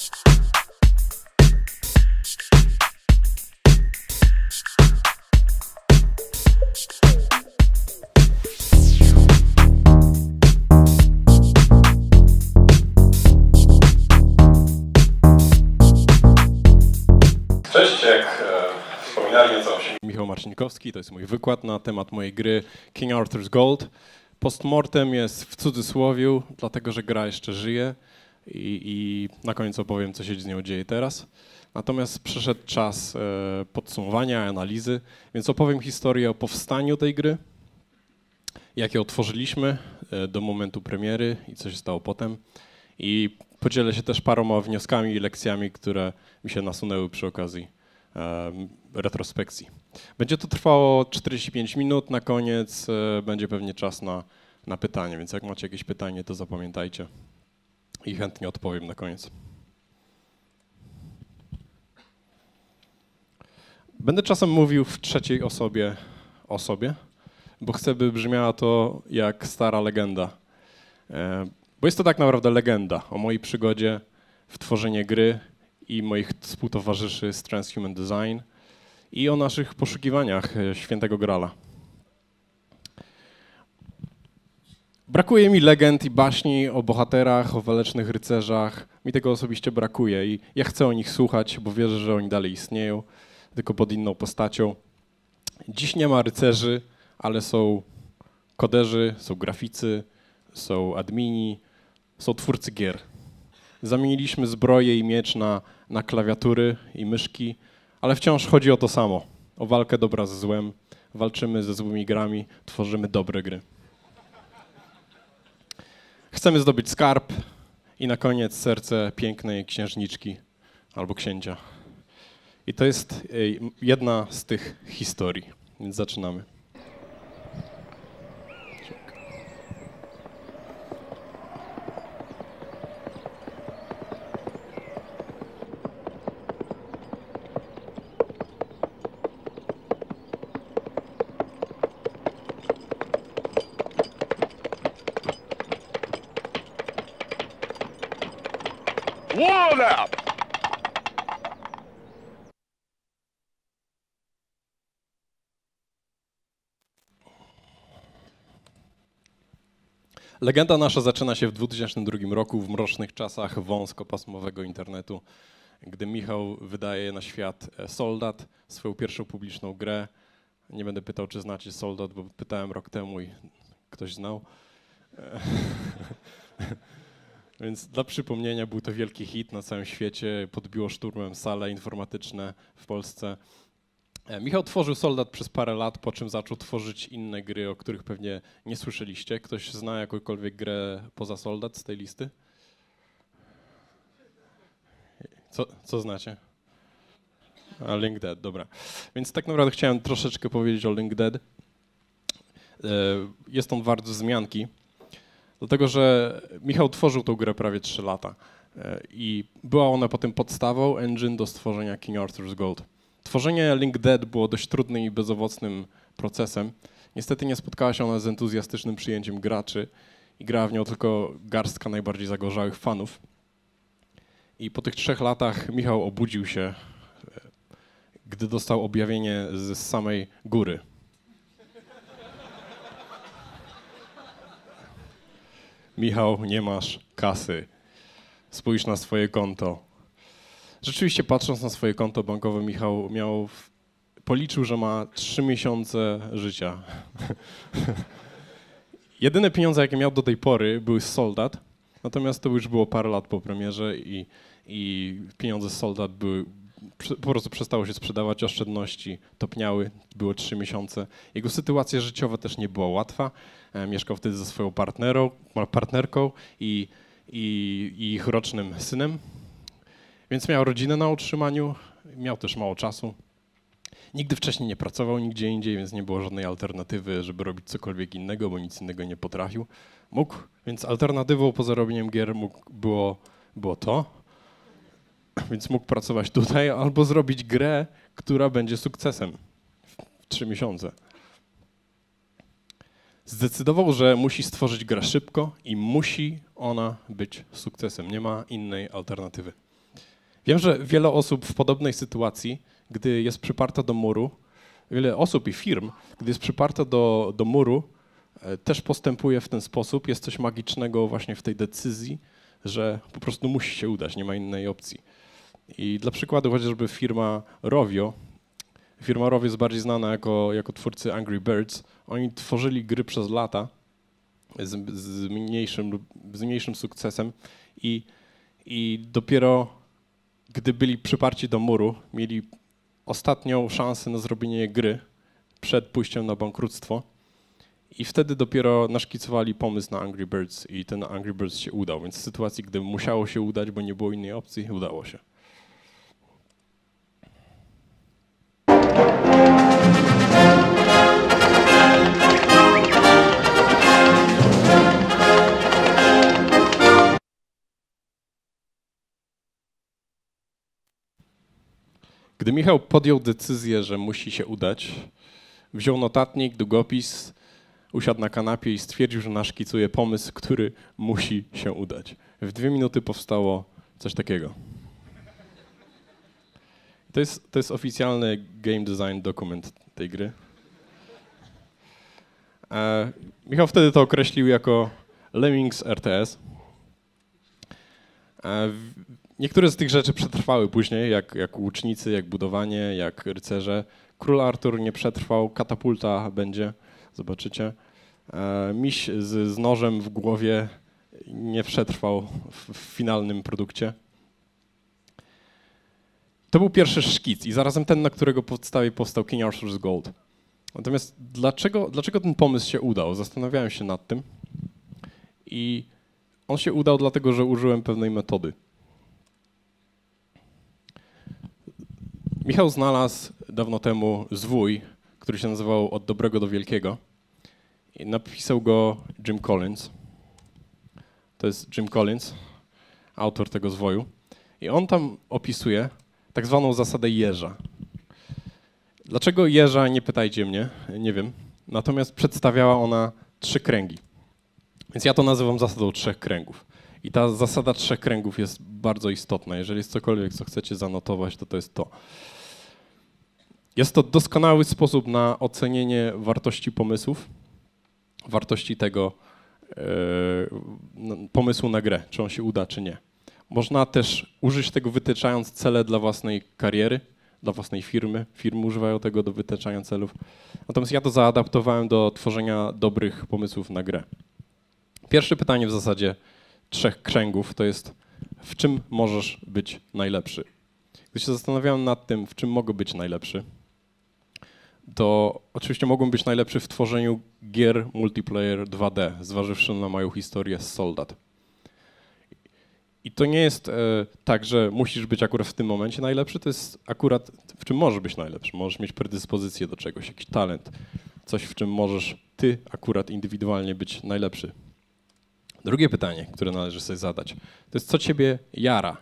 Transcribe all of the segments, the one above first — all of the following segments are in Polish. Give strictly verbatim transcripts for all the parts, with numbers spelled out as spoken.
Cześć, jak wspominali, nazywam się Michał Marcinkowski, to jest mój wykład na temat mojej gry King Arthur's Gold. Postmortem jest w cudzysłowiu, dlatego że gra jeszcze żyje i, i na końcu opowiem, co się z nią dzieje teraz. Natomiast przyszedł czas e, podsumowania, analizy, więc opowiem historię o powstaniu tej gry, jak ją otworzyliśmy e, do momentu premiery i co się stało potem. I podzielę się też paroma wnioskami i lekcjami, które mi się nasunęły przy okazji e, retrospekcji. Będzie to trwało czterdzieści pięć minut, na koniec e, będzie pewnie czas na, na pytanie, więc jak macie jakieś pytanie, to zapamiętajcie i chętnie odpowiem na koniec. Będę czasem mówił w trzeciej osobie o sobie, bo chcę, by brzmiała to jak stara legenda. E, Bo jest to tak naprawdę legenda o mojej przygodzie w tworzeniu gry i moich współtowarzyszy z Transhuman Design i o naszych poszukiwaniach świętego Grala. Brakuje mi legend i baśni o bohaterach, o walecznych rycerzach. Mi tego osobiście brakuje i ja chcę o nich słuchać, bo wierzę, że oni dalej istnieją, tylko pod inną postacią. Dziś nie ma rycerzy, ale są koderzy, są graficy, są admini, są twórcy gier. Zamieniliśmy zbroję i miecz na, na klawiatury i myszki, ale wciąż chodzi o to samo, o walkę dobra ze złem. Walczymy ze złymi grami, tworzymy dobre gry. Chcemy zdobyć skarb i na koniec serce pięknej księżniczki albo księcia. I to jest jedna z tych historii, więc zaczynamy. Legenda nasza zaczyna się w dwa tysiące drugim roku, w mrocznych czasach wąskopasmowego internetu, gdy Michał wydaje na świat Soldat, swoją pierwszą publiczną grę. Nie będę pytał, czy znacie Soldat, bo pytałem rok temu i ktoś znał. Więc dla przypomnienia był to wielki hit na całym świecie, podbiło szturmem sale informatyczne w Polsce. Michał tworzył Soldat przez parę lat, po czym zaczął tworzyć inne gry, o których pewnie nie słyszeliście. Ktoś zna jakąkolwiek grę poza Soldat z tej listy? Co, co znacie? A, LinkDead, dobra. Więc tak naprawdę chciałem troszeczkę powiedzieć o LinkDead. Jest on wart wzmianki, dlatego że Michał tworzył tą grę prawie trzy lata i była ona potem podstawą, engine do stworzenia King Arthur's Gold. Tworzenie LinkDead było dość trudnym i bezowocnym procesem. Niestety nie spotkała się ona z entuzjastycznym przyjęciem graczy i grała w nią tylko garstka najbardziej zagorzałych fanów. I po tych trzech latach Michał obudził się, gdy dostał objawienie z samej góry. Michał, nie masz kasy. Spójrz na swoje konto. Rzeczywiście, patrząc na swoje konto bankowe, Michał miał w... policzył, że ma trzy miesiące życia. Jedyne pieniądze, jakie miał do tej pory, były z Soldat, natomiast to już było parę lat po premierze i, i pieniądze z Soldat były, po prostu przestało się sprzedawać, oszczędności topniały, było trzy miesiące. Jego sytuacja życiowa też nie była łatwa. Mieszkał wtedy ze swoją partnerą, partnerką i, i, i ich rocznym synem. Więc miał rodzinę na utrzymaniu, miał też mało czasu. Nigdy wcześniej nie pracował nigdzie indziej, więc nie było żadnej alternatywy, żeby robić cokolwiek innego, bo nic innego nie potrafił. Mógł, więc alternatywą poza robieniem gier mógł, było, było to, więc mógł pracować tutaj albo zrobić grę, która będzie sukcesem w trzy miesiące. Zdecydował, że musi stworzyć grę szybko i musi ona być sukcesem. Nie ma innej alternatywy. Wiem, że wiele osób w podobnej sytuacji, gdy jest przyparta do muru, wiele osób i firm, gdy jest przyparta do, do muru, też postępuje w ten sposób. Jest coś magicznego właśnie w tej decyzji, że po prostu musi się udać, nie ma innej opcji. I dla przykładu chociażby firma Rovio, firma Rovio jest bardziej znana jako, jako twórcy Angry Birds. Oni tworzyli gry przez lata z, z, mniejszym, z mniejszym sukcesem i, i dopiero gdy byli przyparci do muru, mieli ostatnią szansę na zrobienie gry przed pójściem na bankructwo. I wtedy dopiero naszkicowali pomysł na Angry Birds i ten Angry Birds się udał. Więc w sytuacji, gdy musiało się udać, bo nie było innej opcji, udało się. Gdy Michał podjął decyzję, że musi się udać, wziął notatnik, długopis, usiadł na kanapie i stwierdził, że naszkicuje pomysł, który musi się udać. W dwie minuty powstało coś takiego. To jest, to jest oficjalny game design dokument tej gry. E, Michał wtedy to określił jako Lemmings R T S. E, w, niektóre z tych rzeczy przetrwały później, jak, jak łucznicy, jak budowanie, jak rycerze. Król Artur nie przetrwał, katapulta będzie. Zobaczycie. E, miś z, z nożem w głowie nie przetrwał w, w finalnym produkcie. To był pierwszy szkic i zarazem ten, na którego podstawie powstał King Arthur's Gold. Natomiast dlaczego, dlaczego ten pomysł się udał? Zastanawiałem się nad tym i on się udał dlatego, że użyłem pewnej metody. Michał znalazł dawno temu zwój, który się nazywał Od Dobrego do Wielkiego i napisał go Jim Collins. To jest Jim Collins, autor tego zwoju. I on tam opisuje tak zwaną zasadę jeża. Dlaczego jeża, nie pytajcie mnie, nie wiem. Natomiast przedstawiała ona trzy kręgi. Więc ja to nazywam zasadą trzech kręgów. I ta zasada trzech kręgów jest bardzo istotna. Jeżeli jest cokolwiek, co chcecie zanotować, to to jest to. Jest to doskonały sposób na ocenienie wartości pomysłów, wartości tego yy, pomysłu na grę, czy on się uda, czy nie. Można też użyć tego, wytyczając cele dla własnej kariery, dla własnej firmy. Firmy używają tego do wytyczania celów. Natomiast ja to zaadaptowałem do tworzenia dobrych pomysłów na grę. Pierwsze pytanie w zasadzie trzech kręgów to jest, w czym możesz być najlepszy? Gdy się zastanawiałem nad tym, w czym mogę być najlepszy, to oczywiście mogłem być najlepszy w tworzeniu gier multiplayer dwa D, zważywszy na moją historię z Soldat. I to nie jest e, tak, że musisz być akurat w tym momencie najlepszy, to jest akurat, w czym możesz być najlepszy. Możesz mieć predyspozycję do czegoś, jakiś talent, coś, w czym możesz ty akurat indywidualnie być najlepszy. Drugie pytanie, które należy sobie zadać, to jest, co ciebie jara?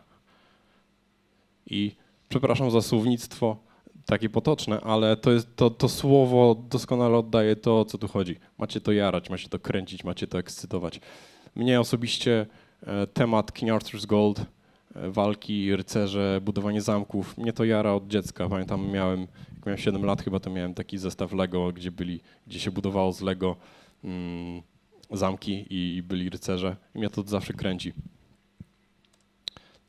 I przepraszam za słownictwo takie potoczne, ale to, jest, to, to słowo doskonale oddaje to, o co tu chodzi. Macie to jarać, macie to kręcić, macie to ekscytować. Mnie osobiście e, temat King Arthur's Gold, e, walki, rycerze, budowanie zamków, mnie to jara od dziecka. Pamiętam, miałem, jak miałem siedem lat chyba, to miałem taki zestaw Lego, gdzie, byli, gdzie się budowało z Lego mm, zamki i, i byli rycerze. I mnie to zawsze kręci.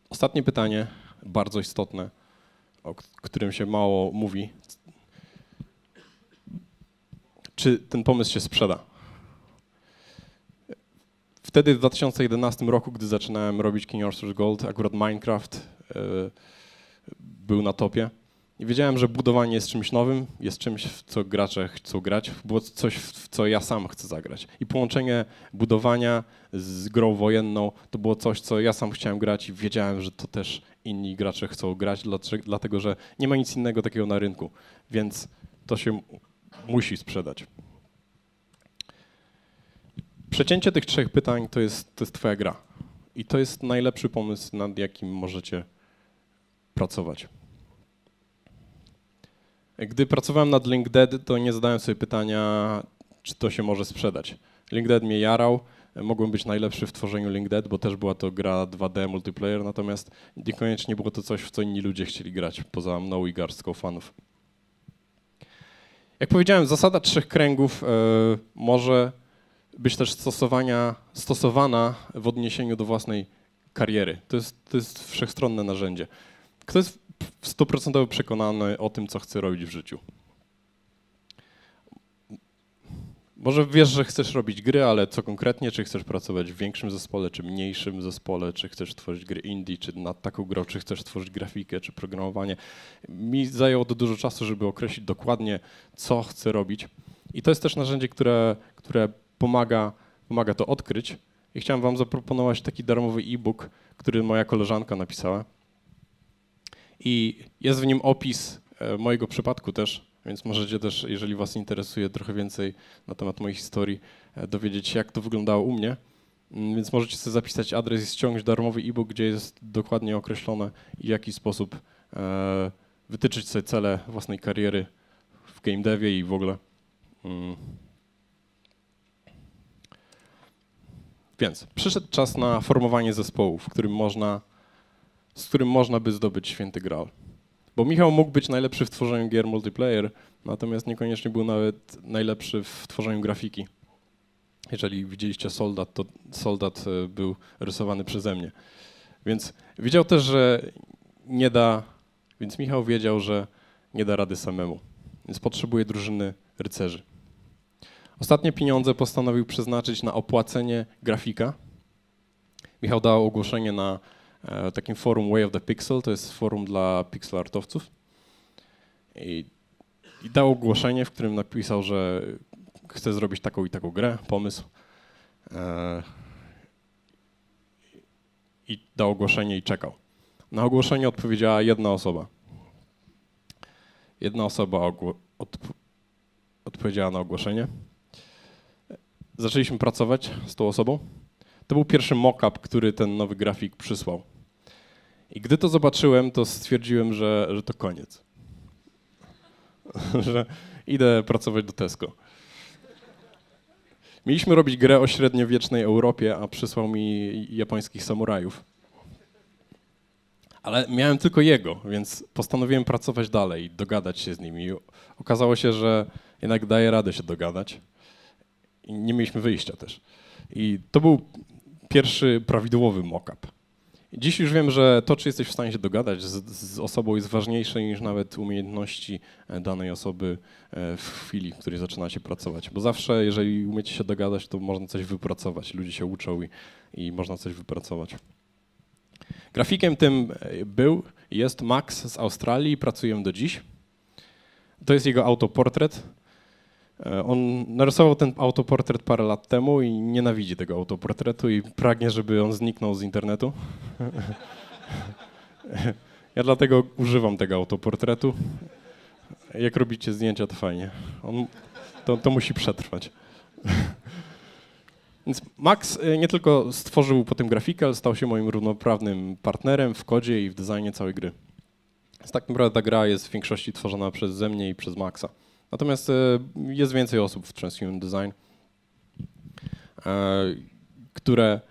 Ostatnie pytanie. Bardzo istotne, o którym się mało mówi. Czy ten pomysł się sprzeda? Wtedy, w dwa tysiące jedenastym roku, gdy zaczynałem robić King Arthur's Gold, akurat Minecraft yy, był na topie. I wiedziałem, że budowanie jest czymś nowym, jest czymś, w co gracze chcą grać, było coś, w co ja sam chcę zagrać. I połączenie budowania z grą wojenną to było coś, co ja sam chciałem grać i wiedziałem, że to też inni gracze chcą grać, dlatego że nie ma nic innego takiego na rynku, więc to się musi sprzedać. Przecięcie tych trzech pytań to jest, to jest twoja gra i to jest najlepszy pomysł, nad jakim możecie pracować. Gdy pracowałem nad LinkDead, to nie zadałem sobie pytania, czy to się może sprzedać. LinkDead mnie jarał, Mogłem być najlepszy w tworzeniu LinkDead, bo też była to gra dwa D multiplayer, natomiast niekoniecznie było to coś, w co inni ludzie chcieli grać, poza mną i garstką fanów. Jak powiedziałem, zasada trzech kręgów y, może być też stosowania, stosowana w odniesieniu do własnej kariery. To jest, to jest wszechstronne narzędzie. Kto jest stuprocentowo przekonany o tym, co chce robić w życiu? Może wiesz, że chcesz robić gry, ale co konkretnie? Czy chcesz pracować w większym zespole, czy mniejszym zespole? Czy chcesz tworzyć gry indie, czy nad taką grą, czy chcesz tworzyć grafikę, czy programowanie? Mi zajęło to dużo czasu, żeby określić dokładnie, co chcę robić. I to jest też narzędzie, które, które pomaga, pomaga to odkryć. I chciałem wam zaproponować taki darmowy e-book, który moja koleżanka napisała. I jest w nim opis mojego przypadku też. Więc możecie też, jeżeli was interesuje trochę więcej na temat mojej historii, dowiedzieć się, jak to wyglądało u mnie. Więc możecie sobie zapisać adres i ściągnąć darmowy e-book, gdzie jest dokładnie określone, w jaki sposób e, wytyczyć sobie cele własnej kariery w game devie i w ogóle. Mm. Więc przyszedł czas na formowanie zespołu, w którym można, z którym można by zdobyć święty graal. Bo Michał mógł być najlepszy w tworzeniu gier multiplayer, natomiast niekoniecznie był nawet najlepszy w tworzeniu grafiki. Jeżeli widzieliście Soldat, to Soldat był rysowany przeze mnie. Więc wiedział też, że nie da, więc Michał wiedział, że nie da rady samemu. Więc potrzebuje drużyny rycerzy. Ostatnie pieniądze postanowił przeznaczyć na opłacenie grafika. Michał dał ogłoszenie na takim forum Way of the Pixel, to jest forum dla pixelartowców. I, I dał ogłoszenie, w którym napisał, że chce zrobić taką i taką grę, pomysł. E, I dał ogłoszenie i czekał. Na ogłoszenie odpowiedziała jedna osoba. Jedna osoba ogło- odp- odpowiedziała na ogłoszenie. Zaczęliśmy pracować z tą osobą. To był pierwszy mock-up, który ten nowy grafik przysłał. I gdy to zobaczyłem, to stwierdziłem, że, że to koniec. Że idę pracować do Tesco. Mieliśmy robić grę o średniowiecznej Europie, a przysłał mi japońskich samurajów. Ale miałem tylko jego, więc postanowiłem pracować dalej, dogadać się z nimi. Okazało się, że jednak daje radę się dogadać. I nie mieliśmy wyjścia też. I to był pierwszy prawidłowy mock-up. Dziś już wiem, że to, czy jesteś w stanie się dogadać z, z osobą, jest ważniejsze niż nawet umiejętności danej osoby w chwili, w której zaczynacie pracować. Bo zawsze, jeżeli umiecie się dogadać, to można coś wypracować. Ludzie się uczą i, i można coś wypracować. Grafikiem tym był, jest Max z Australii, pracujemy do dziś. To jest jego autoportret. On narysował ten autoportret parę lat temu i nienawidzi tego autoportretu i pragnie, żeby on zniknął z internetu. Ja dlatego używam tego autoportretu. Jak robicie zdjęcia, to fajnie. On, to, to musi przetrwać. Więc Max nie tylko stworzył potem grafikę, ale stał się moim równoprawnym partnerem w kodzie i w designie całej gry. Więc tak naprawdę ta gra jest w większości tworzona przeze mnie i przez Maxa. Natomiast jest więcej osób w Transhuman Design, które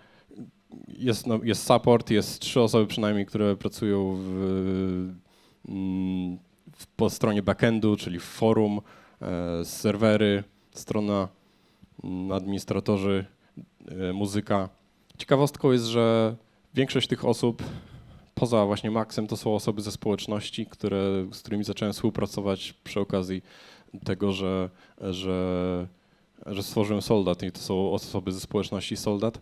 jest, no, jest support, jest trzy osoby przynajmniej, które pracują w, w, po stronie backendu, czyli forum, serwery, strona, administratorzy, muzyka. Ciekawostką jest, że większość tych osób poza właśnie Maxem to są osoby ze społeczności, które, z którymi zacząłem współpracować przy okazji tego, że, że, że stworzyłem Soldat i to są osoby ze społeczności Soldat.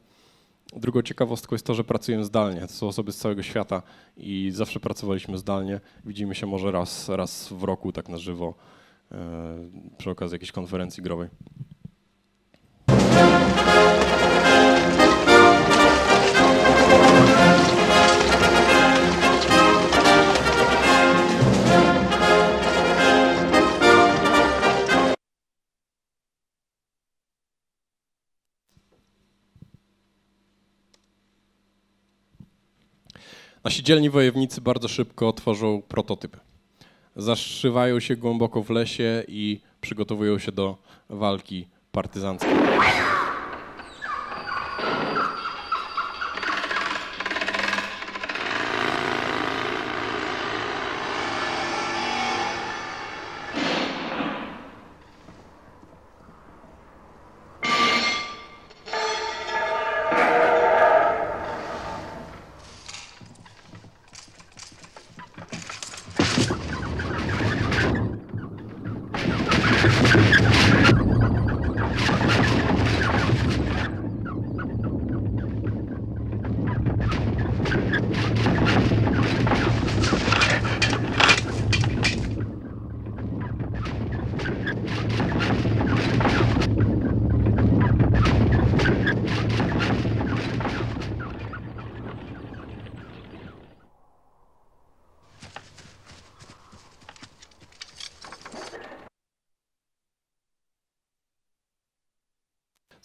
Drugą ciekawostką jest to, że pracuję zdalnie. To są osoby z całego świata i zawsze pracowaliśmy zdalnie. Widzimy się może raz, raz w roku tak na żywo e, przy okazji jakiejś konferencji growej. Nasi dzielni wojownicy bardzo szybko tworzą prototypy. Zaszywają się głęboko w lesie i przygotowują się do walki partyzanckiej.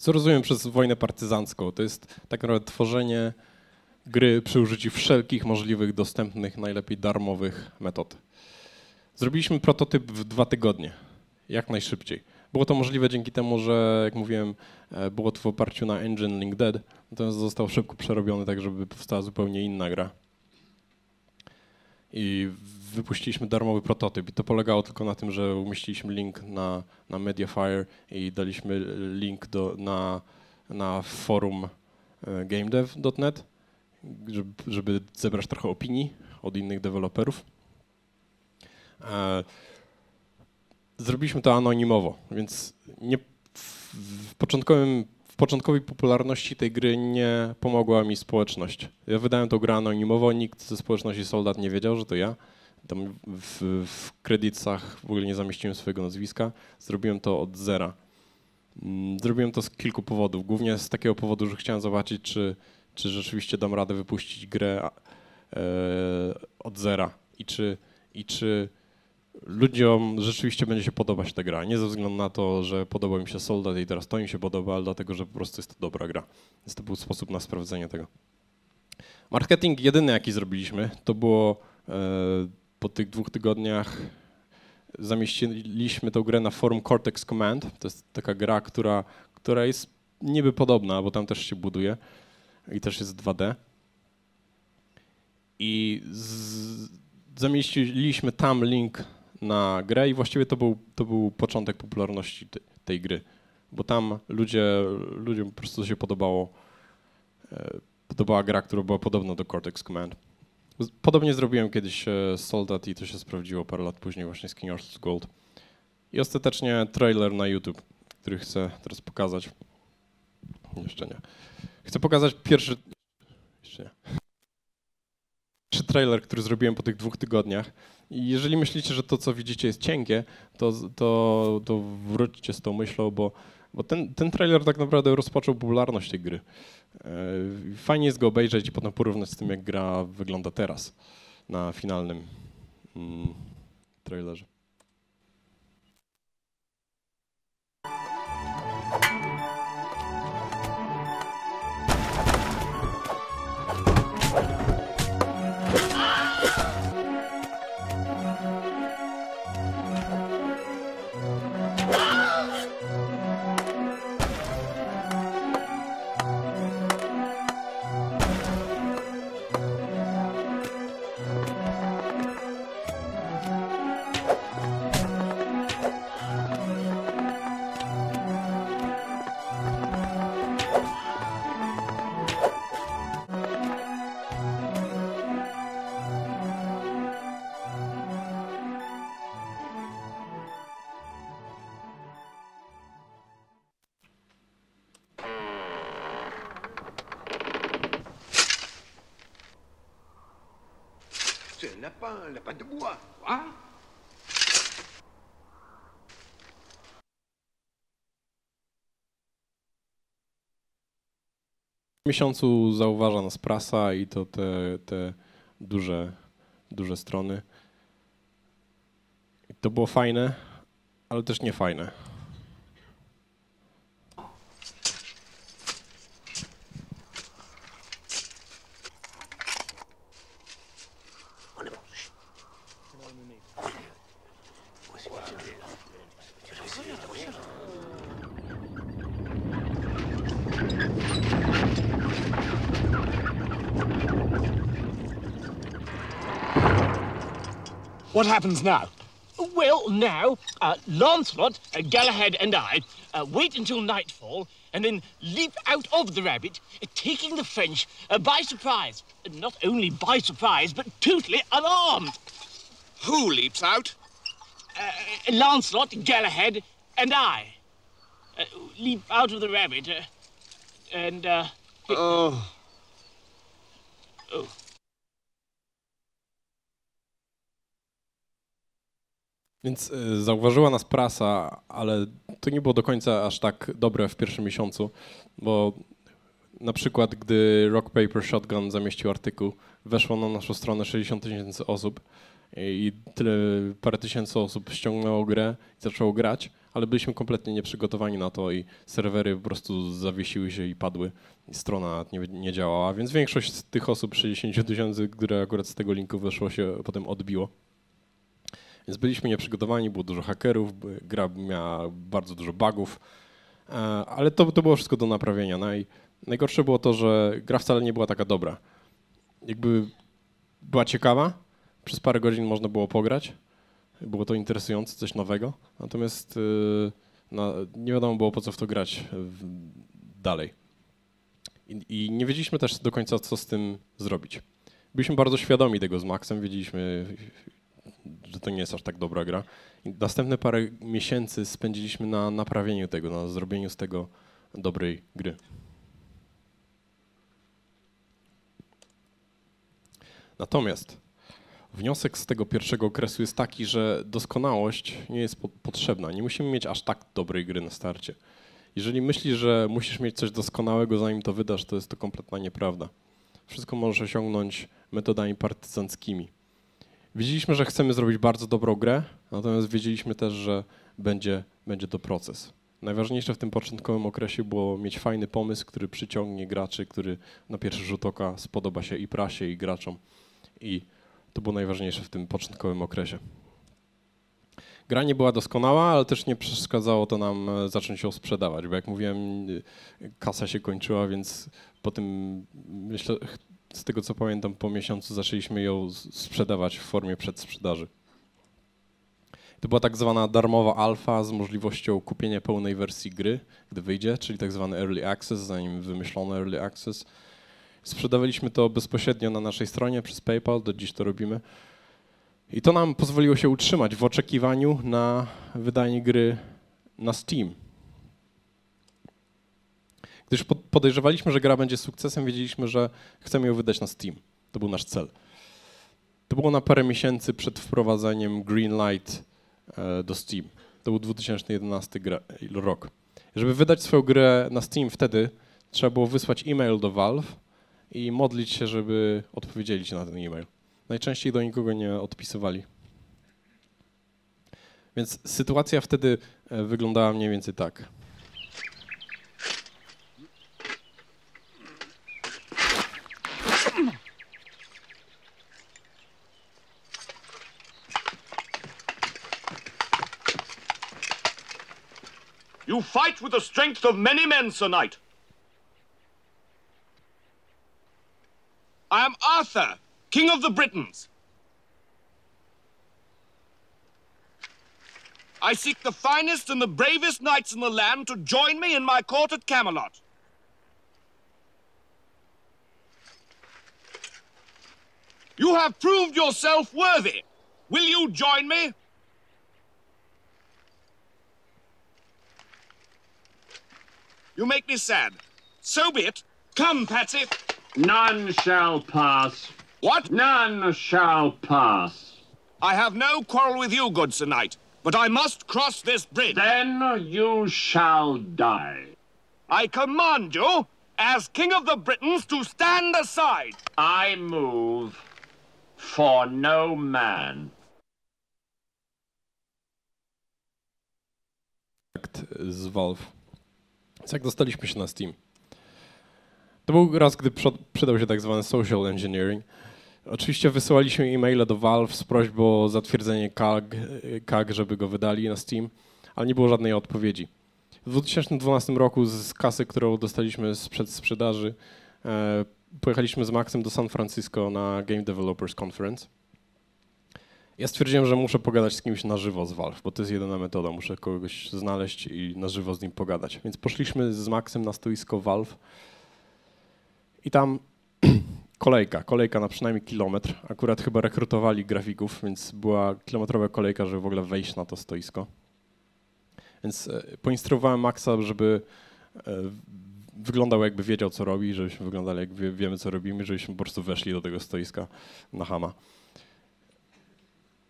Co rozumiem przez wojnę partyzancką? To jest tak naprawdę tworzenie gry przy użyciu wszelkich możliwych, dostępnych, najlepiej darmowych metod. Zrobiliśmy prototyp w dwa tygodnie, jak najszybciej. Było to możliwe dzięki temu, że jak mówiłem, było to w oparciu na engine LinkDead, natomiast został szybko przerobiony tak, żeby powstała zupełnie inna gra. I wypuściliśmy darmowy prototyp i to polegało tylko na tym, że umieściliśmy link na, na Mediafire i daliśmy link do, na, na forum gamedev kropka net, żeby, żeby zebrać trochę opinii od innych deweloperów. Zrobiliśmy to anonimowo, więc nie, w, w, początkowym, w początkowej popularności tej gry nie pomogła mi społeczność. Ja wydałem tą grę anonimowo, nikt ze społeczności Soldat nie wiedział, że to ja. Tam w, w kredytach w ogóle nie zamieściłem swojego nazwiska, zrobiłem to od zera. Zrobiłem to z kilku powodów, głównie z takiego powodu, że chciałem zobaczyć, czy, czy rzeczywiście dam radę wypuścić grę e, od zera i czy, i czy ludziom rzeczywiście będzie się podobać ta gra. Nie ze względu na to, że podoba mi się Soldat i teraz to im się podoba, ale dlatego, że po prostu jest to dobra gra. Więc to był sposób na sprawdzenie tego. Marketing jedyny, jaki zrobiliśmy, to było e, po tych dwóch tygodniach zamieściliśmy tę grę na forum Cortex Command. To jest taka gra, która, która jest niby podobna, bo tam też się buduje i też jest dwa D. I z, zamieściliśmy tam link na grę i właściwie to był, to był początek popularności te, tej gry, bo tam ludzie, ludziom po prostu się podobało, e, podobała gra, która była podobna do Cortex Command. Podobnie zrobiłem kiedyś z Soldat i to się sprawdziło parę lat później właśnie z King Arthur's Gold. I ostatecznie trailer na YouTube, który chcę teraz pokazać. Jeszcze nie. Chcę pokazać pierwszy... Jeszcze nie. Pierwszy trailer, który zrobiłem po tych dwóch tygodniach. I jeżeli myślicie, że to, co widzicie, jest cienkie, to, to, to wróćcie z tą myślą, bo, bo ten, ten trailer tak naprawdę rozpoczął popularność tej gry. Fajnie jest go obejrzeć i potem porównać z tym, jak gra wygląda teraz na finalnym mm, trailerze. Lapin de bois, hein? W miesiącu zauważa nas prasa i to te, te duże, duże strony. I to było fajne, ale też nie fajne. What happens now? Well, now, uh, Lancelot, uh, Galahad and I uh, wait until nightfall and then leap out of the rabbit, uh, taking the French uh, by surprise. Not only by surprise, but totally unarmed. Who leaps out? Uh, Lancelot, Galahad and I. Uh, leap out of the rabbit uh, and... Uh, oh. Oh. Więc zauważyła nas prasa, ale to nie było do końca aż tak dobre w pierwszym miesiącu, bo na przykład gdy Rock Paper Shotgun zamieścił artykuł, weszło na naszą stronę sześćdziesiąt tysięcy osób i tyle, parę tysięcy osób ściągnęło grę i zaczęło grać, ale byliśmy kompletnie nieprzygotowani na to i serwery po prostu zawiesiły się i padły, i strona nie, nie działała, więc większość z tych osób, sześćdziesiąt tysięcy, które akurat z tego linku weszło, się potem odbiło. Więc byliśmy nieprzygotowani, było dużo hakerów, gra miała bardzo dużo bugów, ale to, to było wszystko do naprawienia. Naj, najgorsze było to, że gra wcale nie była taka dobra. Jakby była ciekawa, przez parę godzin można było pograć, było to interesujące, coś nowego, natomiast no, nie wiadomo było, po co w to grać dalej. I, I nie wiedzieliśmy też do końca, co z tym zrobić. Byliśmy bardzo świadomi tego z Maxem, wiedzieliśmy, że to nie jest aż tak dobra gra. I następne parę miesięcy spędziliśmy na naprawieniu tego, na zrobieniu z tego dobrej gry. Natomiast wniosek z tego pierwszego okresu jest taki, że doskonałość nie jest po- potrzebna. Nie musimy mieć aż tak dobrej gry na starcie. Jeżeli myślisz, że musisz mieć coś doskonałego, zanim to wydasz, to jest to kompletna nieprawda. Wszystko możesz osiągnąć metodami partyzanckimi. Wiedzieliśmy, że chcemy zrobić bardzo dobrą grę, natomiast wiedzieliśmy też, że będzie, będzie to proces. Najważniejsze w tym początkowym okresie było mieć fajny pomysł, który przyciągnie graczy, który na pierwszy rzut oka spodoba się i prasie, i graczom. I to było najważniejsze w tym początkowym okresie. Gra nie była doskonała, ale też nie przeszkadzało to nam zacząć ją sprzedawać, bo jak mówiłem, kasa się kończyła, więc po tym, myślę, z tego co pamiętam, po miesiącu zaczęliśmy ją sprzedawać w formie przedsprzedaży. To była tak zwana darmowa alfa z możliwością kupienia pełnej wersji gry, gdy wyjdzie, czyli tak zwany early access, zanim wymyślono early access. Sprzedawaliśmy to bezpośrednio na naszej stronie przez PayPal, do dziś to robimy. I to nam pozwoliło się utrzymać w oczekiwaniu na wydanie gry na Steam. Gdyż podejrzewaliśmy, że gra będzie sukcesem, wiedzieliśmy, że chcemy ją wydać na Steam. To był nasz cel. To było na parę miesięcy przed wprowadzeniem Greenlight do Steam. To był dwa tysiące jedenasty rok. Żeby wydać swoją grę na Steam wtedy, trzeba było wysłać e-mail do Valve i modlić się, żeby odpowiedzieli ci na ten e-mail. Najczęściej do nikogo nie odpisywali. Więc sytuacja wtedy wyglądała mniej więcej tak. You fight with the strength of many men, Sir Knight. I am Arthur, King of the Britons. I seek the finest and the bravest knights in the land to join me in my court at Camelot. You have proved yourself worthy. Will you join me? You make me sad. So be it. Come, Patsy. None shall pass. What? None shall pass. I have no quarrel with you, good Sir Knight, but I must cross this bridge. Then you shall die. I command you, as King of the Britons, to stand aside. I move for no man. Z Valve. Więc jak dostaliśmy się na Steam? To był raz, gdy przydał się tak zwany social engineering. Oczywiście wysyłaliśmy e-maile do Valve z prośbą o zatwierdzenie K A G, żeby go wydali na Steam, ale nie było żadnej odpowiedzi. W dwa tysiące dwunastym roku z kasy, którą dostaliśmy sprzed sprzedaży, e, pojechaliśmy z Maxem do San Francisco na Game Developers Conference. Ja stwierdziłem, że muszę pogadać z kimś na żywo z Valve, bo to jest jedyna metoda, muszę kogoś znaleźć i na żywo z nim pogadać. Więc poszliśmy z Maxem na stoisko Valve i tam kolejka, kolejka na przynajmniej kilometr. Akurat chyba rekrutowali grafików, więc była kilometrowa kolejka, żeby w ogóle wejść na to stoisko. Więc poinstruowałem Maxa, żeby wyglądał jakby wiedział, co robi, żebyśmy wyglądali jakby wiemy, co robimy, żebyśmy po prostu weszli do tego stoiska na chama.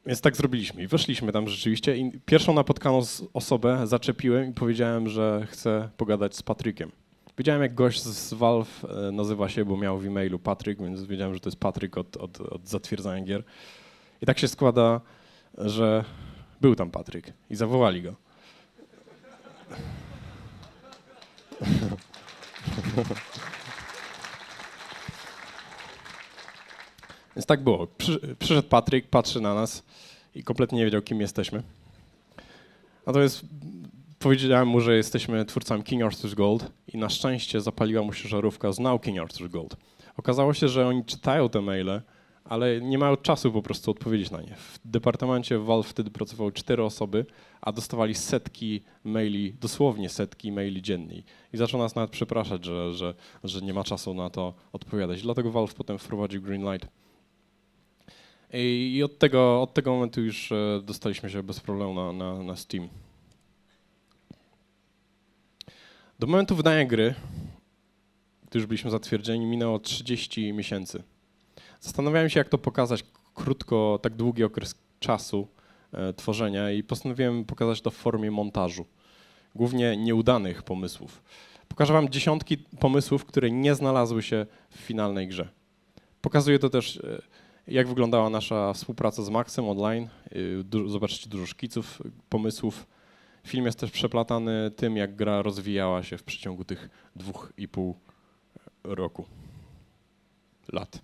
Więc tak zrobiliśmy i weszliśmy tam rzeczywiście i pierwszą napotkaną osobę zaczepiłem i powiedziałem, że chcę pogadać z Patrykiem. Wiedziałem, jak gość z Valve nazywa się, bo miał w e-mailu Patryk, więc wiedziałem, że to jest Patryk od, od, od zatwierdzania gier. I tak się składa, że był tam Patryk i zawołali go. Więc tak było. Przyszedł Patryk, patrzy na nas i kompletnie nie wiedział, kim jesteśmy. Natomiast powiedziałem mu, że jesteśmy twórcami King Arthur's Gold i na szczęście zapaliła mu się żarówka, znał King Arthur's Gold. Okazało się, że oni czytają te maile, ale nie mają czasu po prostu odpowiedzieć na nie. W departamencie Valve wtedy pracowały cztery osoby, a dostawali setki maili, dosłownie setki maili dziennie. I zaczął nas nawet przepraszać, że, że, że nie ma czasu na to odpowiadać. Dlatego Valve potem wprowadził Greenlight. I od tego, od tego momentu już dostaliśmy się bez problemu na, na, na Steam. Do momentu wydania gry, gdy już byliśmy zatwierdzeni, minęło trzydzieści miesięcy. Zastanawiałem się, jak to pokazać krótko, tak długi okres czasu e, tworzenia i postanowiłem pokazać to w formie montażu, głównie nieudanych pomysłów. Pokażę wam dziesiątki pomysłów, które nie znalazły się w finalnej grze. Pokazuję to też, e, jak wyglądała nasza współpraca z Maxem online. E, du- zobaczycie dużo szkiców, pomysłów. Film jest też przeplatany tym, jak gra rozwijała się w przeciągu tych dwóch i pół roku, lat.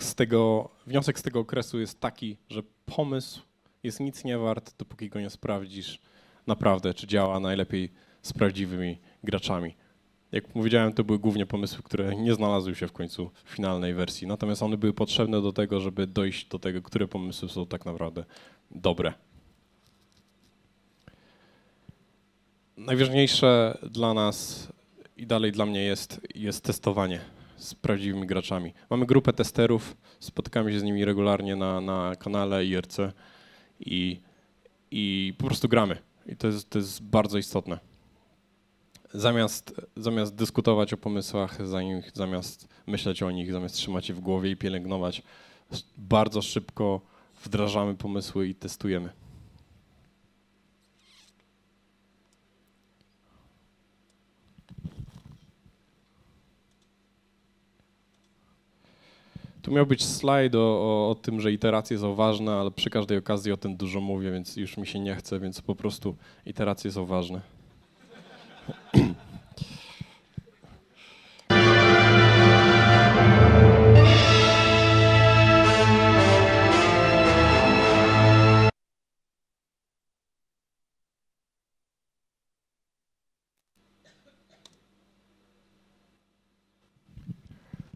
Z tego, wniosek z tego okresu jest taki, że pomysł jest nic nie wart, dopóki go nie sprawdzisz naprawdę, czy działa najlepiej z prawdziwymi graczami. Jak powiedziałem, to były głównie pomysły, które nie znalazły się w końcu w finalnej wersji, natomiast one były potrzebne do tego, żeby dojść do tego, które pomysły są tak naprawdę dobre. Najważniejsze dla nas i dalej dla mnie jest, jest testowanie z prawdziwymi graczami. Mamy grupę testerów, spotykamy się z nimi regularnie na, na kanale I R C i, i po prostu gramy. I to jest, to jest bardzo istotne. Zamiast, zamiast dyskutować o pomysłach, za nich, zamiast myśleć o nich, zamiast trzymać je w głowie i pielęgnować, bardzo szybko wdrażamy pomysły i testujemy. Tu miał być slajd o, o, o tym, że iteracje są ważne, ale przy każdej okazji o tym dużo mówię, więc już mi się nie chce, więc po prostu iteracje są ważne.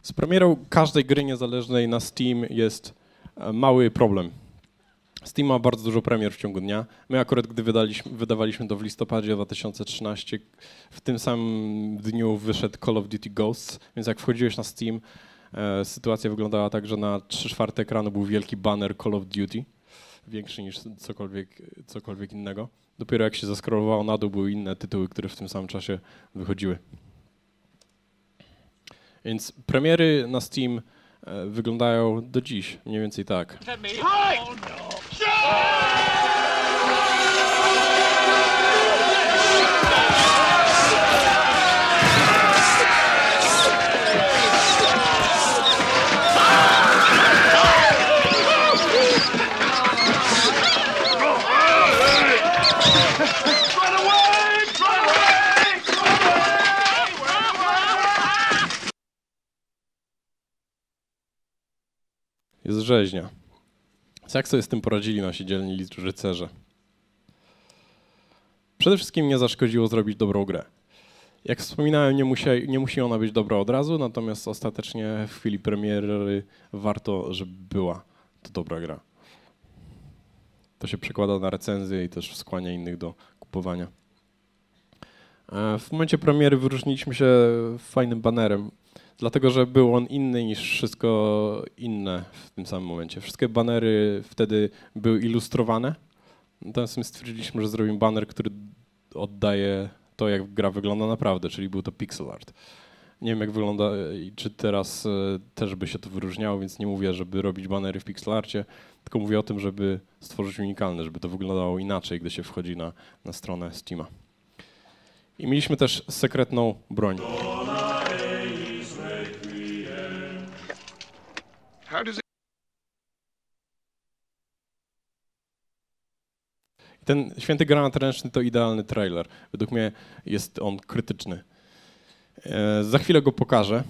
Z premierą każdej gry niezależnej na Steam jest mały problem. Steam ma bardzo dużo premier w ciągu dnia. My akurat, gdy wydaliśmy, wydawaliśmy to w listopadzie dwa tysiące trzynastego, w tym samym dniu wyszedł Call of Duty Ghosts, więc jak wchodziłeś na Steam, e, sytuacja wyglądała tak, że na trzy czwarte ekranu był wielki banner Call of Duty, większy niż cokolwiek, cokolwiek innego. Dopiero jak się zaskrolowało na dół, były inne tytuły, które w tym samym czasie wychodziły. Więc premiery na Steam e, wyglądają do dziś mniej więcej tak. Jest rzeźnia. Jak sobie z tym poradzili nasi dzielni rycerze? Przede wszystkim nie zaszkodziło zrobić dobrą grę. Jak wspominałem, nie musi, nie musi ona być dobra od razu, natomiast ostatecznie w chwili premiery warto, żeby była to dobra gra. To się przekłada na recenzję i też skłania innych do kupowania. W momencie premiery wyróżniliśmy się fajnym banerem, dlatego że był on inny niż wszystko inne w tym samym momencie. Wszystkie banery wtedy były ilustrowane, natomiast my stwierdziliśmy, że zrobimy baner, który oddaje to, jak gra wygląda naprawdę, czyli był to pixel art. Nie wiem, jak wygląda i czy teraz też by się to wyróżniało, więc nie mówię, żeby robić banery w pixel arcie, tylko mówię o tym, żeby stworzyć unikalne, żeby to wyglądało inaczej, gdy się wchodzi na, na stronę Steama. I mieliśmy też sekretną broń. Ten święty granat ręczny to idealny trailer. Według mnie jest on krytyczny. E, za chwilę go pokażę.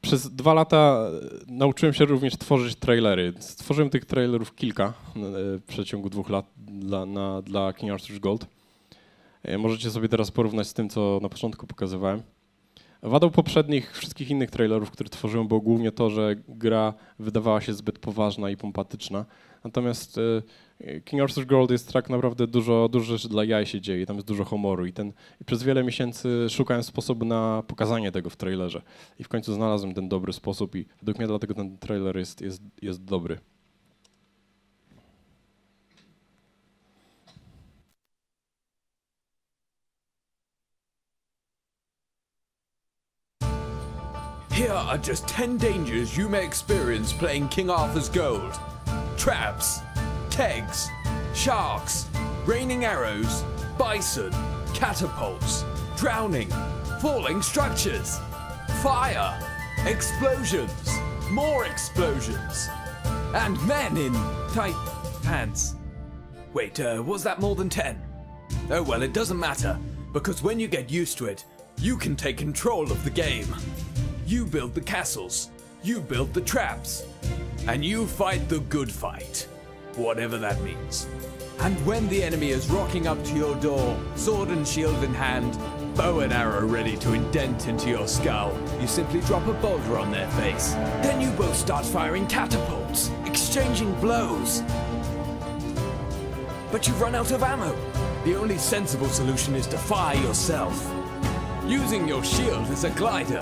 Przez dwa lata nauczyłem się również tworzyć trailery. Stworzyłem tych trailerów kilka w przeciągu dwóch lat dla, na, dla King Arthur's Gold. E, możecie sobie teraz porównać z tym, co na początku pokazywałem. Wadą poprzednich, wszystkich innych trailerów, które tworzyłem, było głównie to, że gra wydawała się zbyt poważna i pompatyczna. Natomiast y, King Arthur's Gold jest tak naprawdę dużo, dużo rzeczy dla jaj się dzieje, tam jest dużo humoru i, ten, i przez wiele miesięcy szukałem sposobu na pokazanie tego w trailerze. I w końcu znalazłem ten dobry sposób i według mnie dlatego ten trailer jest, jest, jest dobry. Here are just ten dangers you may experience playing King Arthur's Gold. Traps, kegs, sharks, raining arrows, bison, catapults, drowning, falling structures, fire, explosions, more explosions, and men in tight pants. Wait, uh, was that more than ten? Oh well, it doesn't matter, because when you get used to it, you can take control of the game. You build the castles, you build the traps, and you fight the good fight, whatever that means. And when the enemy is rocking up to your door, sword and shield in hand, bow and arrow ready to indent into your skull, you simply drop a boulder on their face. Then you both start firing catapults, exchanging blows. But you run out of ammo. The only sensible solution is to fire yourself, using your shield as a glider.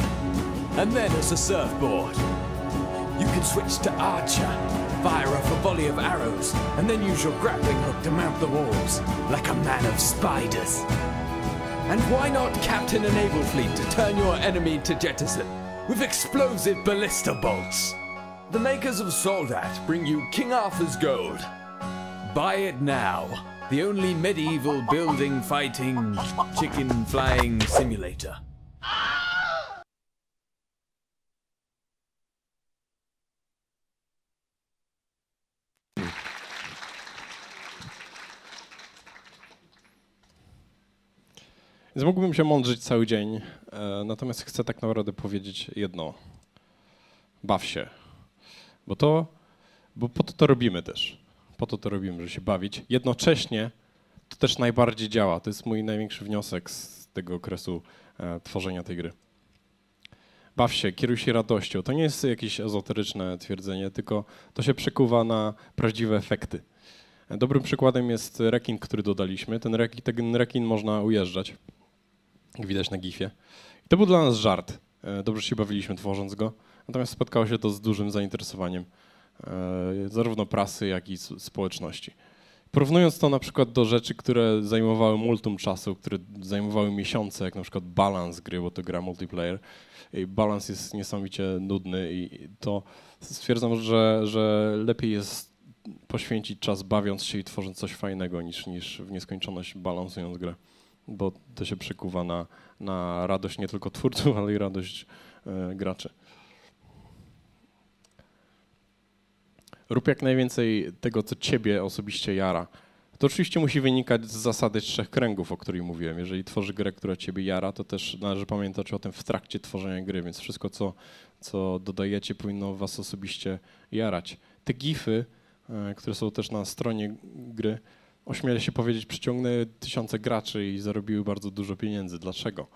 And then as a surfboard. You can switch to archer, fire off a volley of arrows, and then use your grappling hook to mount the walls, like a man of spiders. And why not captain a naval fleet to turn your enemy into jettison, with explosive ballista bolts? The makers of Soldat bring you King Arthur's Gold. Buy it now. The only medieval building, fighting, chicken flying simulator. Więc mógłbym się mądrzyć cały dzień, e, natomiast chcę tak naprawdę powiedzieć jedno. Baw się, bo, to, bo po to to robimy też. Po to to robimy, żeby się bawić. Jednocześnie to też najbardziej działa. To jest mój największy wniosek z tego okresu e, tworzenia tej gry. baw się, kieruj się radością. To nie jest jakieś ezoteryczne twierdzenie, tylko to się przekuwa na prawdziwe efekty. Dobrym przykładem jest rekin, który dodaliśmy. Ten rekin, ten rekin można ujeżdżać, jak widać na gifie. I to był dla nas żart. Dobrze się bawiliśmy tworząc go, natomiast spotkało się to z dużym zainteresowaniem zarówno prasy, jak i społeczności. Porównując to na przykład do rzeczy, które zajmowały multum czasu, które zajmowały miesiące, jak na przykład balans gry, bo to gra multiplayer, i balans jest niesamowicie nudny i to stwierdzam, że, że lepiej jest poświęcić czas bawiąc się i tworząc coś fajnego niż, niż w nieskończoność balansując grę, bo to się przekuwa na, na radość nie tylko twórców, ale i radość e, graczy. Rób jak najwięcej tego, co ciebie osobiście jara. To oczywiście musi wynikać z zasady trzech kręgów, o której mówiłem. Jeżeli tworzy grę, która ciebie jara, to też należy pamiętać o tym w trakcie tworzenia gry, więc wszystko, co, co dodajecie, powinno was osobiście jarać. Te gify, e, które są też na stronie gry, ośmielę się powiedzieć, przyciągnęły tysiące graczy i zarobiły bardzo dużo pieniędzy. Dlaczego?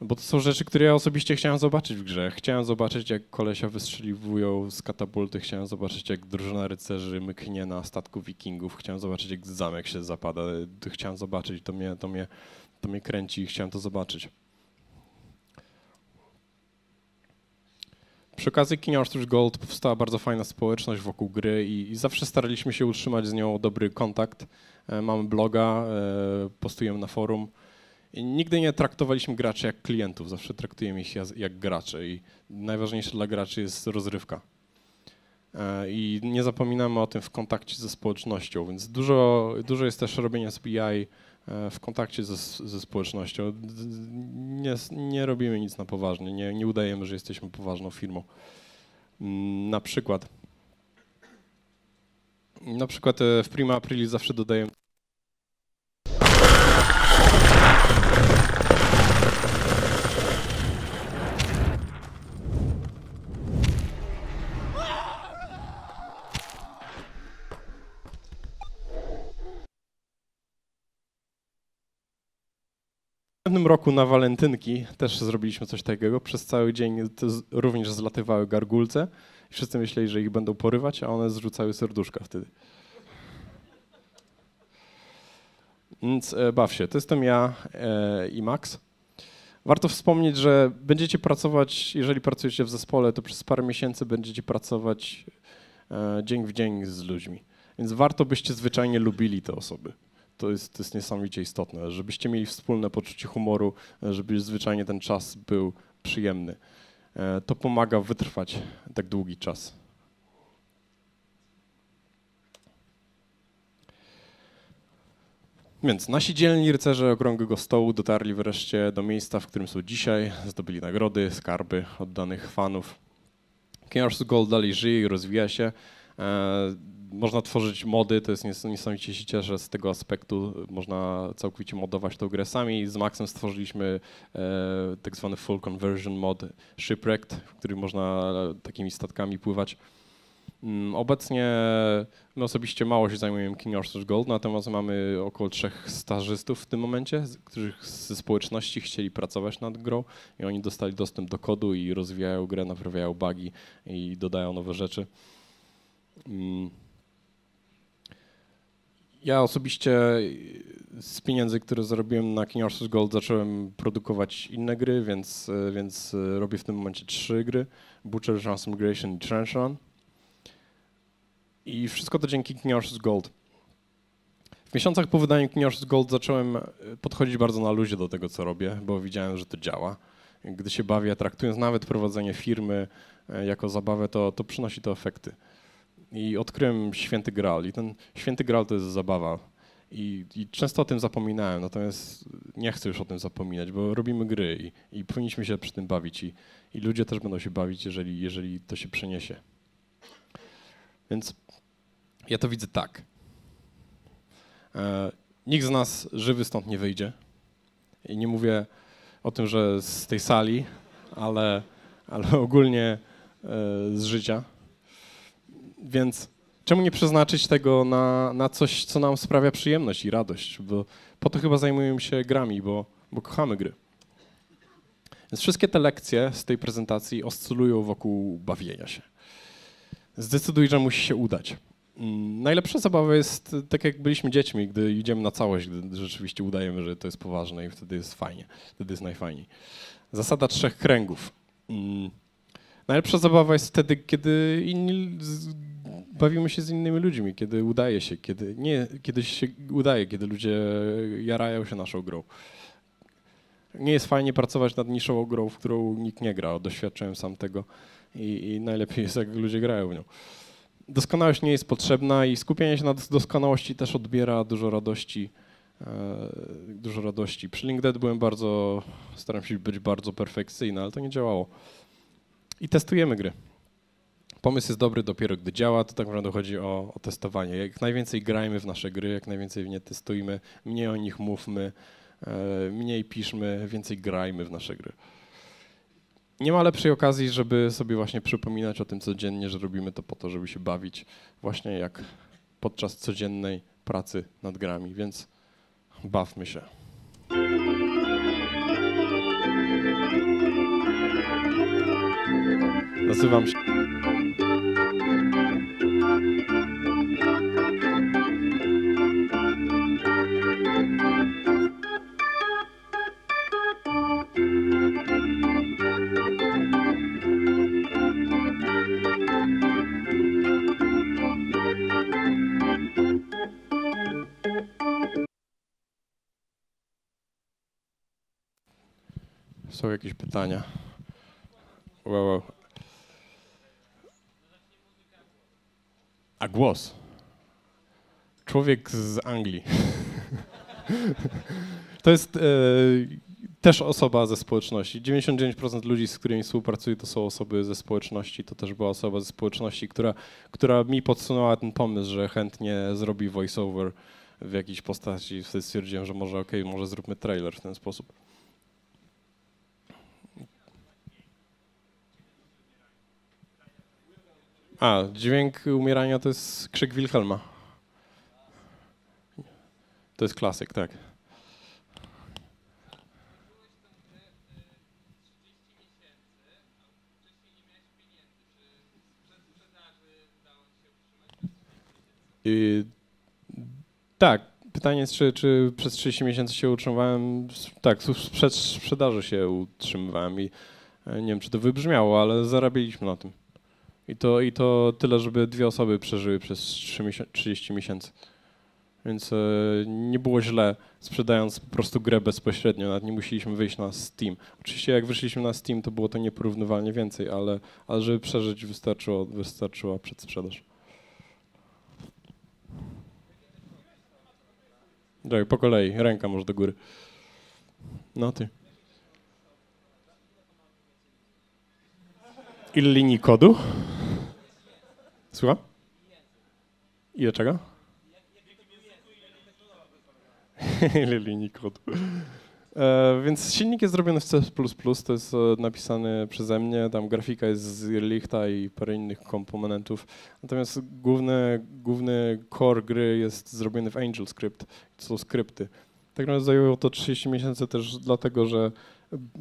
Bo to są rzeczy, które ja osobiście chciałem zobaczyć w grze. Chciałem zobaczyć, jak kolesia wystrzeliwują z katapulty, chciałem zobaczyć, jak drużyna rycerzy myknie na statku wikingów, chciałem zobaczyć, jak zamek się zapada, chciałem zobaczyć, to mnie, to mnie, to mnie kręci i chciałem to zobaczyć. Przy okazji King Arthur's Gold powstała bardzo fajna społeczność wokół gry i, i zawsze staraliśmy się utrzymać z nią dobry kontakt. E, mamy bloga, e, postujemy na forum. I nigdy nie traktowaliśmy graczy jak klientów, zawsze traktujemy ich jak, jak graczy i najważniejsze dla graczy jest rozrywka. E, I nie zapominamy o tym w kontakcie ze społecznością, więc dużo, dużo jest też robienia z P I w kontakcie ze, ze społecznością. Nie, nie robimy nic na poważnie, nie, nie udajemy, że jesteśmy poważną firmą. Na przykład, na przykład w Prima Aprilis zawsze dodajemy... W pewnym roku na walentynki też zrobiliśmy coś takiego. Przez cały dzień również zlatywały gargulce i wszyscy myśleli, że ich będą porywać, a one zrzucały serduszka wtedy. Więc baw się. To jestem ja e, i Max. Warto wspomnieć, że będziecie pracować, jeżeli pracujecie w zespole, to przez parę miesięcy będziecie pracować e, dzień w dzień z ludźmi. Więc warto, byście zwyczajnie lubili te osoby. To jest, to jest niesamowicie istotne, żebyście mieli wspólne poczucie humoru, żeby zwyczajnie ten czas był przyjemny. To pomaga wytrwać tak długi czas. Więc nasi dzielni rycerze Okrągłego Stołu dotarli wreszcie do miejsca, w którym są dzisiaj, zdobyli nagrody, skarby od danych fanów. King Arthur's Gold dalej żyje i rozwija się. Można tworzyć mody, to jest niesamowicie się cieszę z tego aspektu, można całkowicie modować tą grę sami. Z Maxem stworzyliśmy e, tak zwany full conversion mod Shipwrecked, w którym można takimi statkami pływać. Obecnie my osobiście mało się zajmujemy King Arthur's Gold, natomiast mamy około trzech stażystów w tym momencie, którzy ze społeczności chcieli pracować nad grą i oni dostali dostęp do kodu i rozwijają grę, naprawiają bugi i dodają nowe rzeczy. Ja osobiście z pieniędzy, które zarobiłem na King Arthur's Gold, zacząłem produkować inne gry, więc, więc robię w tym momencie trzy gry. Butcher, Transmigration i Trench Run. I wszystko to dzięki King Arthur's Gold. W miesiącach po wydaniu King Arthur's Gold zacząłem podchodzić bardzo na luzie do tego, co robię, bo widziałem, że to działa. Gdy się bawię, traktując nawet prowadzenie firmy jako zabawę, to, to przynosi to efekty. I odkryłem święty graal i ten święty graal to jest zabawa. I, I często o tym zapominałem, natomiast nie chcę już o tym zapominać, bo robimy gry i, i powinniśmy się przy tym bawić i, i ludzie też będą się bawić, jeżeli, jeżeli to się przeniesie. Więc ja to widzę tak. E, nikt z nas żywy stąd nie wyjdzie. I nie mówię o tym, że z tej sali, ale, ale ogólnie e, z życia. Więc czemu nie przeznaczyć tego na, na coś, co nam sprawia przyjemność i radość? Bo po to chyba zajmujemy się grami, bo, bo kochamy gry. Więc wszystkie te lekcje z tej prezentacji oscylują wokół bawienia się. Zdecyduj, że musi się udać. Najlepsza zabawa jest tak, jak byliśmy dziećmi, gdy idziemy na całość, gdy rzeczywiście udajemy, że to jest poważne i wtedy jest fajnie, wtedy jest najfajniej. Zasada trzech kręgów. Najlepsza zabawa jest wtedy, kiedy inni, bawimy się z innymi ludźmi, kiedy udaje się, kiedy nie, kiedy się udaje, kiedy ludzie jarają się naszą grą. Nie jest fajnie pracować nad niszową grą, w którą nikt nie gra. Doświadczyłem sam tego i, i najlepiej jest, jak ludzie grają w nią. Doskonałość nie jest potrzebna i skupienie się na doskonałości też odbiera dużo radości. E, dużo radości. Przy LinkDead byłem bardzo, staram się być bardzo perfekcyjny, ale to nie działało. I testujemy gry. Pomysł jest dobry dopiero, gdy działa, to tak naprawdę chodzi o, o testowanie. Jak najwięcej grajmy w nasze gry, jak najwięcej w nie testujmy, mniej o nich mówmy, e, mniej piszmy, więcej grajmy w nasze gry. Nie ma lepszej okazji, żeby sobie właśnie przypominać o tym codziennie, że robimy to po to, żeby się bawić, właśnie jak podczas codziennej pracy nad grami, więc bawmy się. Nazywam się... Są jakieś pytania? Wow, wow. A głos? Człowiek z Anglii. To jest e, też osoba ze społeczności. dziewięćdziesiąt dziewięć procent ludzi, z którymi współpracuję, to są osoby ze społeczności. To też była osoba ze społeczności, która, która mi podsunęła ten pomysł, że chętnie zrobi voiceover w jakiejś postaci. Wtedy stwierdziłem, że może okej, okay, może zróbmy trailer w ten sposób. A, dźwięk umierania to jest krzyk Wilhelma. To jest klasyk, tak. I, tak, pytanie jest, czy, czy przez trzydzieści miesięcy się utrzymywałem. Tak, przed sprzedaży się utrzymywałem i nie wiem, czy to wybrzmiało, ale zarabialiśmy na tym. I to, I to tyle, żeby dwie osoby przeżyły przez trzydzieści miesięcy. Więc e, nie było źle, sprzedając po prostu grę bezpośrednio, nawet nie musieliśmy wyjść na Steam. Oczywiście jak wyszliśmy na Steam, to było to nieporównywalnie więcej, ale, ale żeby przeżyć, wystarczyło, wystarczyła przedsprzedaż. Daj, po kolei, ręka może do góry. No ty. Ile linii kodu? Słucham? Ile czego? Ile linii kodu. E, więc silnik jest zrobiony w C plus plus, to jest napisany przeze mnie, tam grafika jest z Irlichta i parę innych komponentów. Natomiast główny, główny core gry jest zrobiony w Angel Script, to są skrypty. Tak naprawdę zajęło to trzydzieści miesięcy też dlatego, że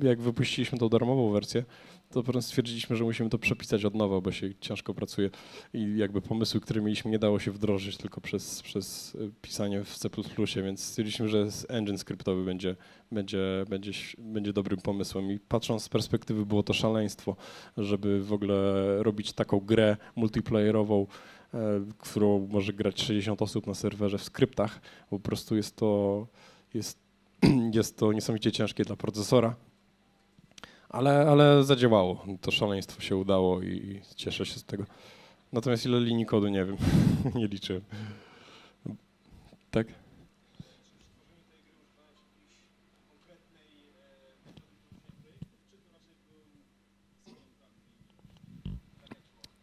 jak wypuściliśmy tą darmową wersję, to potem stwierdziliśmy, że musimy to przepisać od nowa, bo się ciężko pracuje i jakby pomysły, które mieliśmy, nie dało się wdrożyć tylko przez, przez pisanie w C plus plus, więc stwierdziliśmy, że engine skryptowy będzie, będzie, będzie, będzie dobrym pomysłem i patrząc z perspektywy było to szaleństwo, żeby w ogóle robić taką grę multiplayerową, e, którą może grać sześćdziesiąt osób na serwerze w skryptach, po prostu jest to, jest, jest to niesamowicie ciężkie dla procesora. Ale, ale zadziałało, to szaleństwo się udało i cieszę się z tego. Natomiast ile linii kodu, nie wiem, nie liczyłem. Tak?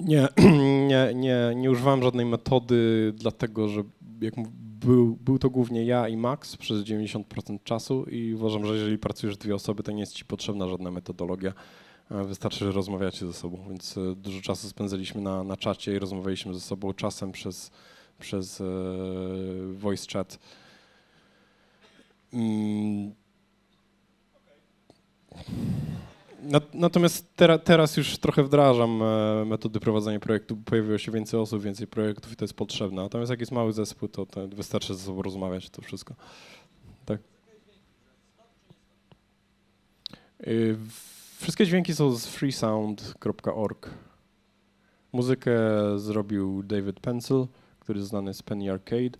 Nie, nie, nie, nie używałem żadnej metody, dlatego że jak Był, był to głównie ja i Max przez dziewięćdziesiąt procent czasu i uważam, że jeżeli pracujesz dwie osoby, to nie jest ci potrzebna żadna metodologia. Wystarczy, że rozmawiacie ze sobą, więc dużo czasu spędzaliśmy na, na czacie i rozmawialiśmy ze sobą czasem przez, przez e, voice chat. Mm. Natomiast tera, teraz już trochę wdrażam metody prowadzenia projektu, pojawiło się więcej osób, więcej projektów i to jest potrzebne. Natomiast jak jest mały zespół, to wystarczy ze sobą rozmawiać to wszystko. Tak. Wszystkie dźwięki są z free sound kropka org. Muzykę zrobił David Pencil, który jest znany z Penny Arcade.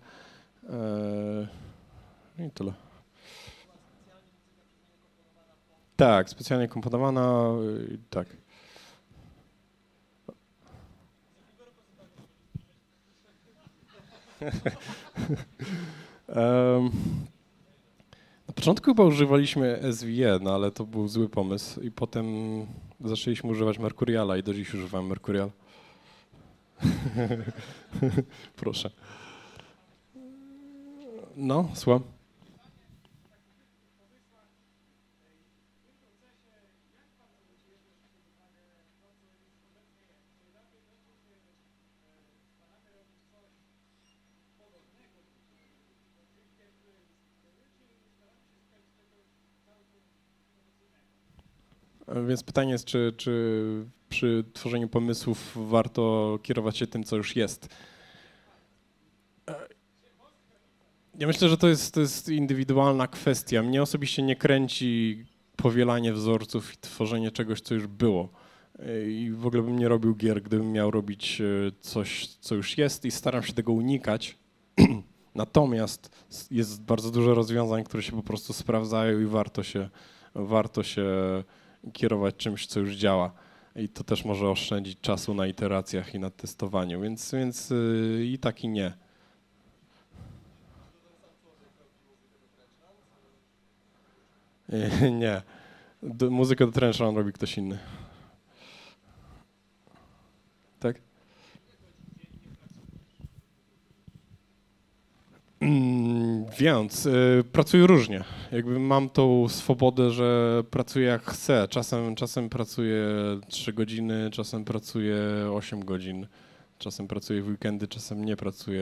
I tyle. Tak, specjalnie komponowana, tak. um, na początku chyba używaliśmy S V E, no ale to był zły pomysł i potem zaczęliśmy używać Mercuriala i do dziś używam Mercurial. Proszę. No, słucham. Więc pytanie jest, czy, czy przy tworzeniu pomysłów warto kierować się tym, co już jest. Ja myślę, że to jest, to jest indywidualna kwestia. Mnie osobiście nie kręci powielanie wzorców i tworzenie czegoś, co już było. I w ogóle bym nie robił gier, gdybym miał robić coś, co już jest i staram się tego unikać. Natomiast jest bardzo dużo rozwiązań, które się po prostu sprawdzają i warto się, warto się kierować czymś, co już działa. I to też może oszczędzić czasu na iteracjach i na testowaniu, więc, więc yy, i tak i nie. Yy, nie. Do, muzykę do Trench Run robi ktoś inny. Tak? Mm, więc y, pracuję różnie. Jakby mam tą swobodę, że pracuję jak chcę. Czasem, czasem pracuję trzy godziny, czasem pracuję osiem godzin, czasem pracuję w weekendy, czasem nie pracuję.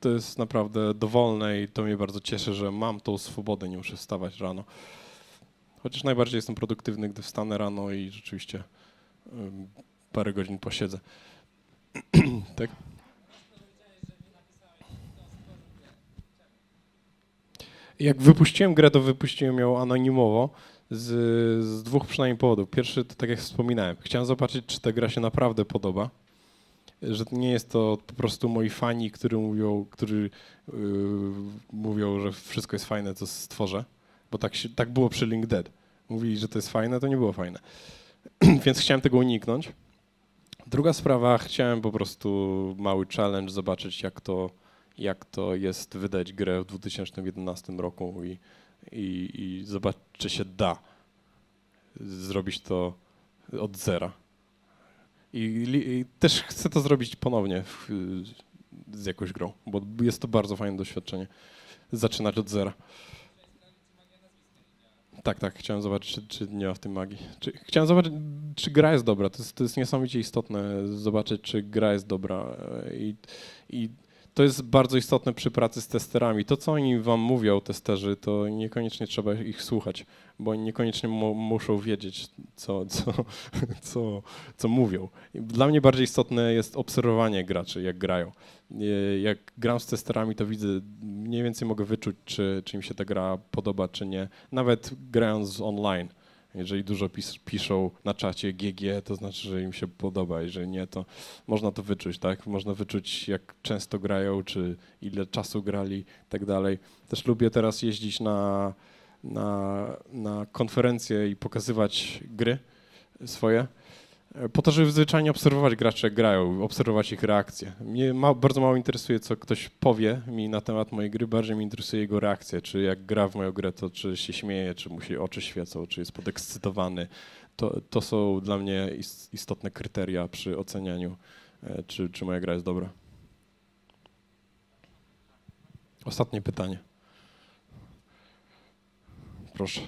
To jest naprawdę dowolne i to mnie bardzo cieszy, że mam tą swobodę, nie muszę wstawać rano. Chociaż najbardziej jestem produktywny, gdy wstanę rano i rzeczywiście y, parę godzin posiedzę. Tak? Jak wypuściłem grę, to wypuściłem ją anonimowo z, z dwóch przynajmniej powodów. Pierwszy to, tak jak wspominałem, chciałem zobaczyć, czy ta gra się naprawdę podoba, że nie jest to po prostu moi fani, którzy mówią, którzy, yy, mówią, że wszystko jest fajne, co stworzę, bo tak, się, tak było przy LinkDead. Mówili, że to jest fajne, to nie było fajne, więc chciałem tego uniknąć. Druga sprawa, chciałem po prostu mały challenge, zobaczyć, jak to jak to jest wydać grę w dwa tysiące jedenastym roku i, i, i zobaczyć, czy się da zrobić to od zera. I, i też chcę to zrobić ponownie w, z jakąś grą, bo jest to bardzo fajne doświadczenie, zaczynać od zera. Tak, tak, chciałem zobaczyć, czy, czy nie ma w tym magii. Czy, chciałem zobaczyć, czy gra jest dobra, to jest, to jest niesamowicie istotne, zobaczyć, czy gra jest dobra i, i to jest bardzo istotne przy pracy z testerami. To, co oni wam mówią, testerzy, to niekoniecznie trzeba ich słuchać, bo oni niekoniecznie mu muszą wiedzieć, co, co, co, co mówią. Dla mnie bardziej istotne jest obserwowanie graczy, jak grają. Jak gram z testerami, to widzę, mniej więcej mogę wyczuć, czy, czy im się ta gra podoba, czy nie. Nawet grając online. Jeżeli dużo pis piszą na czacie G G, to znaczy, że im się podoba, jeżeli nie, to można to wyczuć, tak? Można wyczuć, jak często grają, czy ile czasu grali, i tak dalej. Też lubię teraz jeździć na, na, na konferencje i pokazywać gry swoje, po to, żeby zwyczajnie obserwować graczy, jak grają, obserwować ich reakcje. Mnie ma, bardzo mało interesuje, co ktoś powie mi na temat mojej gry, bardziej mi interesuje jego reakcja, czy jak gra w moją grę, to czy się śmieje, czy mu się oczy świecą, czy jest podekscytowany. To, to są dla mnie istotne kryteria przy ocenianiu, czy, czy moja gra jest dobra. Ostatnie pytanie. Proszę.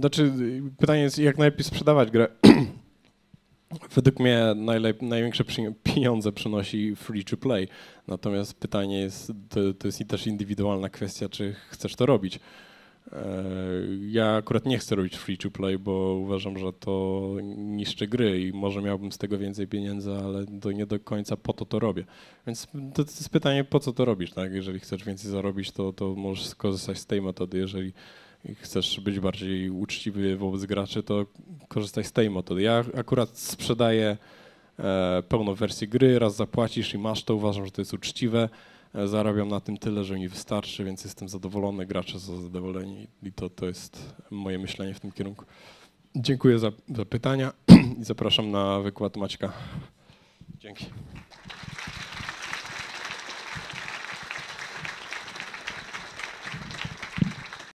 Znaczy, pytanie jest, jak najlepiej sprzedawać grę. Według mnie największe pieniądze przynosi free to play. Natomiast pytanie jest, to, to jest też indywidualna kwestia, czy chcesz to robić. Ja akurat nie chcę robić free to play, bo uważam, że to niszczy gry i może miałbym z tego więcej pieniędzy, ale to nie do końca po to to robię. Więc to jest pytanie, po co to robisz, tak? Jeżeli chcesz więcej zarobić, to, to możesz skorzystać z tej metody. Jeżeli chcesz być bardziej uczciwy wobec graczy, to korzystaj z tej metody. Ja akurat sprzedaję e, pełną wersję gry, raz zapłacisz i masz to, uważam, że to jest uczciwe. Zarabiam na tym tyle, że mi wystarczy, więc jestem zadowolony, gracze są zadowoleni i to, to jest moje myślenie w tym kierunku. Dziękuję za, za pytania i zapraszam na wykład Maćka. Dzięki.